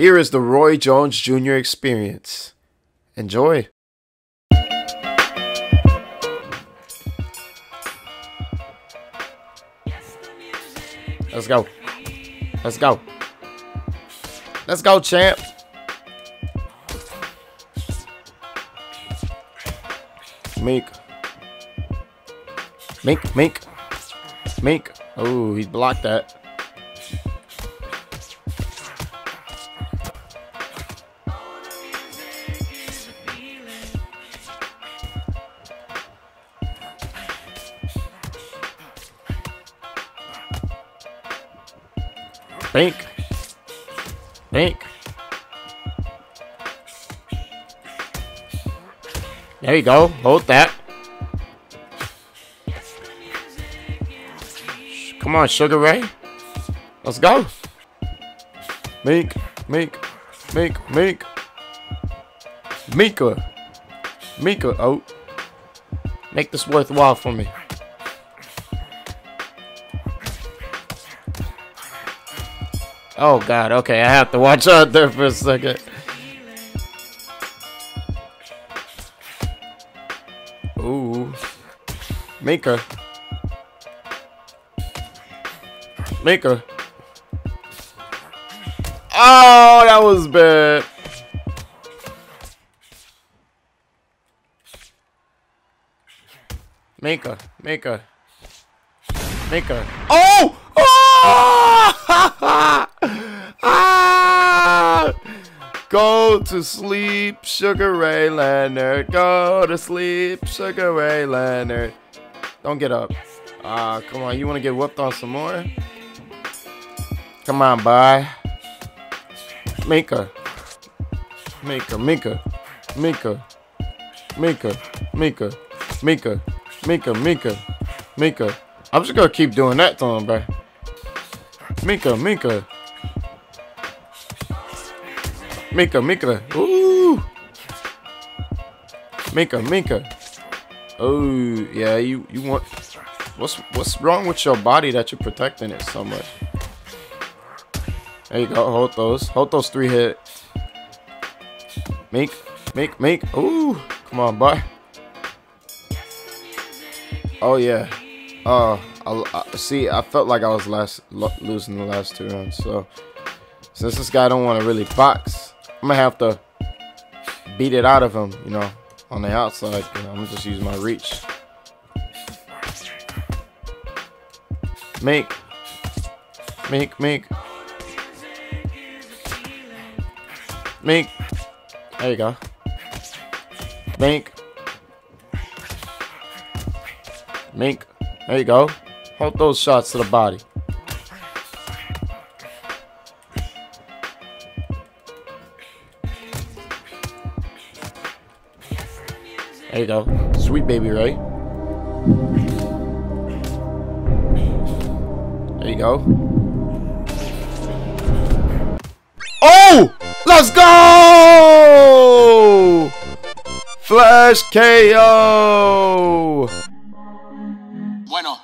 Here is the Roy Jones Jr. experience. Enjoy. Let's go. Let's go. Let's go, champ. Mink. Mink, mink. Mink. Oh, he blocked that. Bank. Bank. There you go. Hold that. Come on, Sugar Ray. Let's go. Mink. Mink. Mink. Mink. Mika. Mika. Oh. Make this worthwhile for me. Oh, God. Okay, I have to watch out there for a second. Ooh. Mika. Mika. Oh, that was bad. Mika. Mika. Mika. Oh! Oh! Go to sleep, Sugar Ray Leonard. Go to sleep, Sugar Ray Leonard. Don't get up. Come on. You want to get whooped on some more? Come on, bye. Mika. Mika, Mika. Mika. Mika. Mika. Mika. Mika. Mika. Mika. I'm just going to keep doing that to him, bro. Mika. Mika. Mika, Mika. Ooh. Mika, Mika. Oh, yeah, you want... What's wrong with your body that you're protecting it so much? There you go. Hold those. Hold those three hits. Mink, Mink, Mink. Ooh. Come on, boy. Oh, yeah. See, I felt like I was losing the last two rounds, so... Since this guy don't want to really box... I'm gonna have to beat it out of him, you know, on the outside. You know, I'm gonna just use my reach. Make, make, make, make. There you go. Make, make. There you go. Hold those shots to the body. There you go. Sweet baby, right? There you go. Oh! Let's go! Flash KO! Bueno.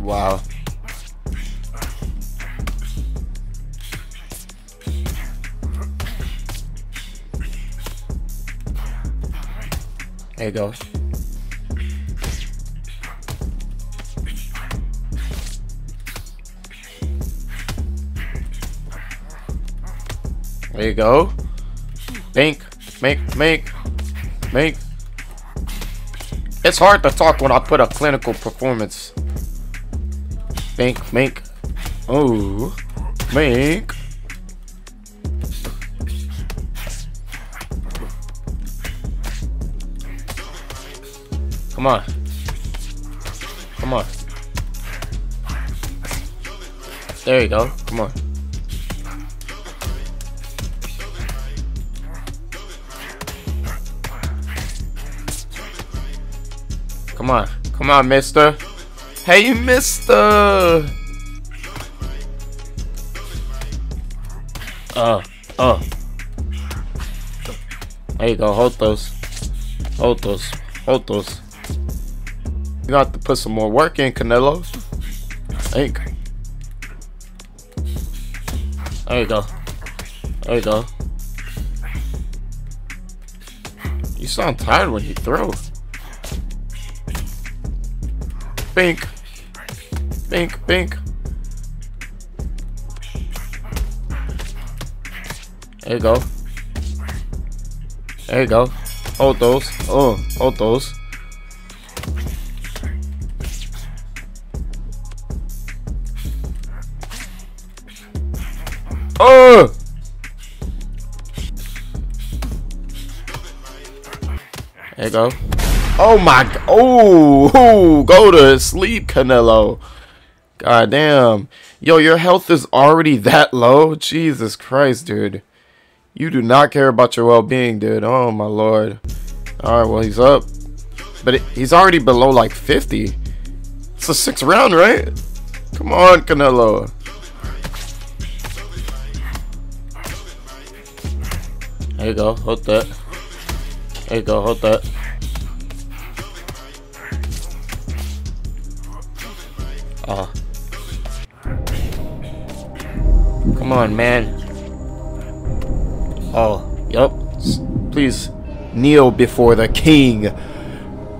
Wow. There you go. There you go. Mink, mink, mink, mink. It's hard to talk when I put a clinical performance. Mink, mink. Ooh, mink. Come on. Come on. There you go. Come on. Come on. Come on, mister. Hey, mister. There you go. Hold those. Hold those. Hold those. You're gonna have to put some more work in, Canelo. There you go. There you go. There you go. You sound tired when you throw. Bink. Bink, bink. There you go. There you go. Hold those. Oh, hold those. Oh! There you go. Oh my god. Oh, go to sleep, Canelo. God damn. Yo, your health is already that low? Jesus Christ, dude. You do not care about your well-being, dude. Oh my lord. Alright, well, he's up. But he's already below like 50. It's a 6th round, right? Come on, Canelo. There you go, hold that. There you go, hold that. Ah. Come on, man. Oh, yep. Please kneel before the king.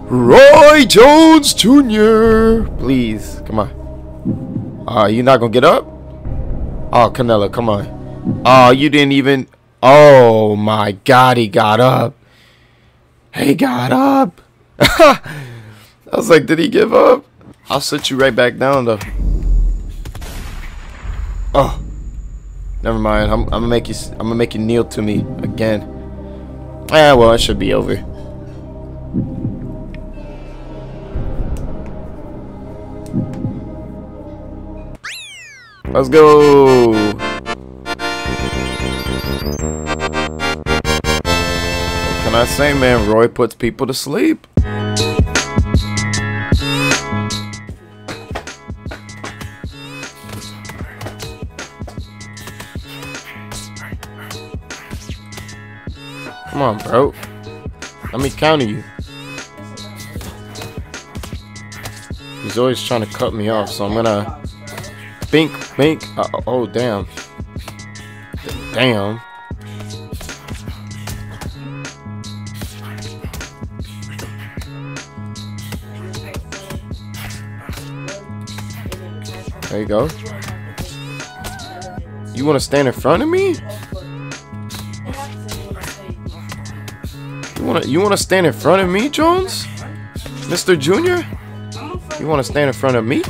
Roy Jones Jr. Please, come on. You're not gonna get up? Oh, Canelo, come on. You didn't even... Oh my god, he got up. He got up. I was like, did he give up? I'll sit you right back down though. Oh, never mind. I'm gonna make you kneel to me again. Ah, well, it should be over. Let's go. I say, man, Roy puts people to sleep. Come on, bro. Let me counter you. He's always trying to cut me off, so I'm gonna bink, bink. Oh, damn. Damn. There you go. You want to stand in front of me? You want to stand in front of me, Jones? Mr. Jr.? You want to stand in front of me?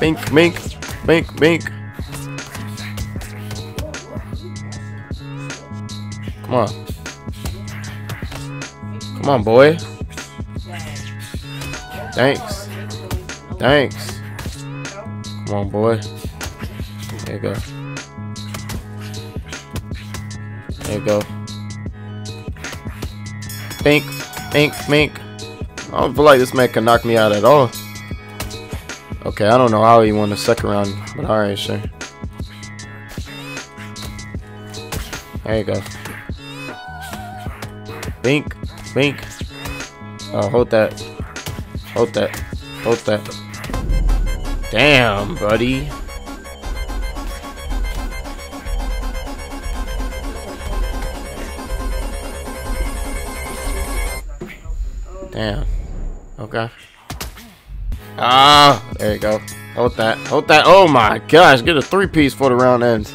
Bink, bink, bink, bink. Come on. Come on, boy. Thanks. Thanks. Come on, boy. There you go. There you go. Bink, bink, bink. I don't feel like this man can knock me out at all. Okay, I don't know how he won the 2nd round, but alright, sure. There you go. Bink, bink. Oh, hold that. Hold that. Hold that. Damn, buddy. Damn. Okay. Ah, there you go. Hold that. Hold that. Oh my gosh, get a 3-piece for the round ends.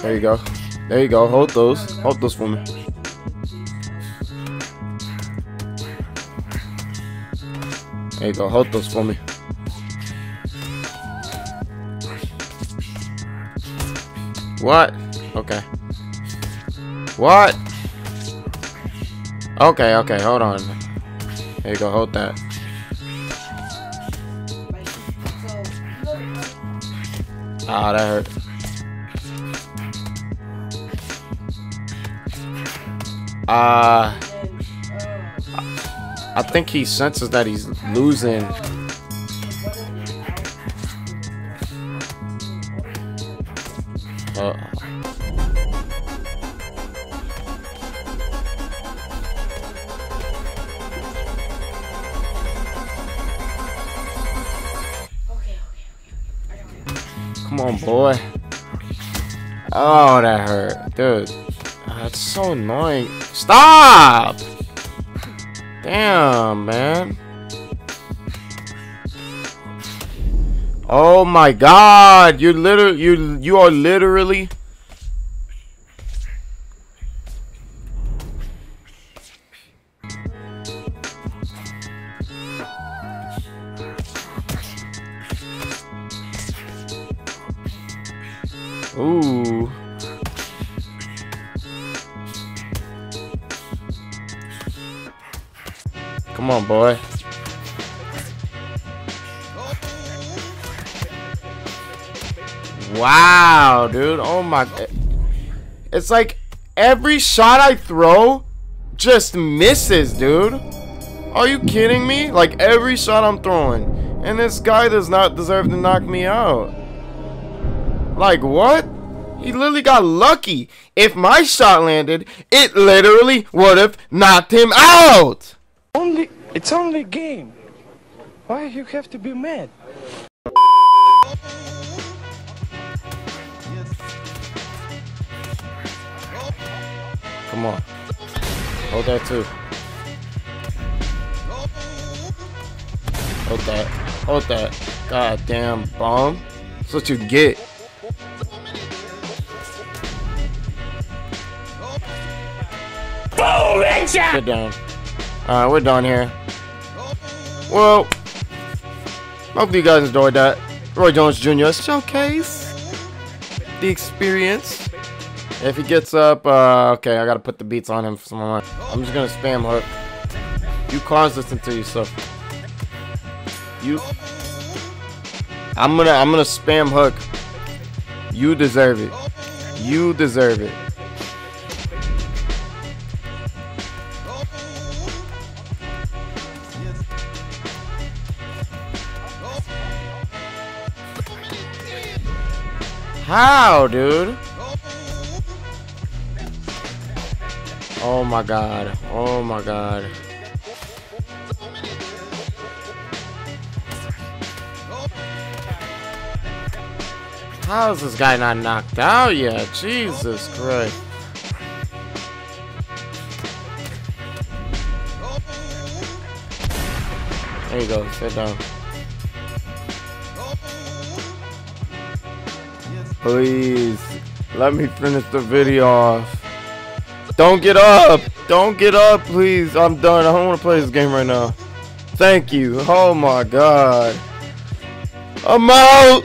There you go. There you go. Hold those. Hold those for me. There you go. Hold those for me. What? Okay. What? Okay, okay, hold on. There you go, hold that. Ah, that hurt. I think he senses that he's losing. Come on, boy. Oh, that hurt. Dude. That's so annoying. Stop! Damn, man. Oh my God. You literally, you are literally. Ooh. Come on, boy. Wow, dude. Oh my God. It's like every shot I throw just misses, dude. Are you kidding me? Like every shot I'm throwing. And this guy does not deserve to knock me out. Like what? He literally got lucky. If my shot landed, it literally would have knocked him out. It's only a game. Why you have to be mad? Come on. Hold that too. Hold that. Hold that. Goddamn bomb. That's what you get. Sit down. Alright, we're done here. Well, hopefully you guys enjoyed that. Roy Jones Jr. showcase. The experience. If he gets up, okay, I gotta put the beats on him for some more. I'm just gonna spam hook. You cause listen to yourself. You. I'm gonna spam hook. You deserve it. You deserve it. How, dude? Oh my God. Oh my God. How is this guy not knocked out yet? Jesus Christ. There you go. Sit down. Please, let me finish the video off. Don't get up. Don't get up, please. I'm done. I don't want to play this game right now. Thank you. Oh, my God. I'm out.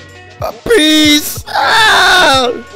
Peace. Ah!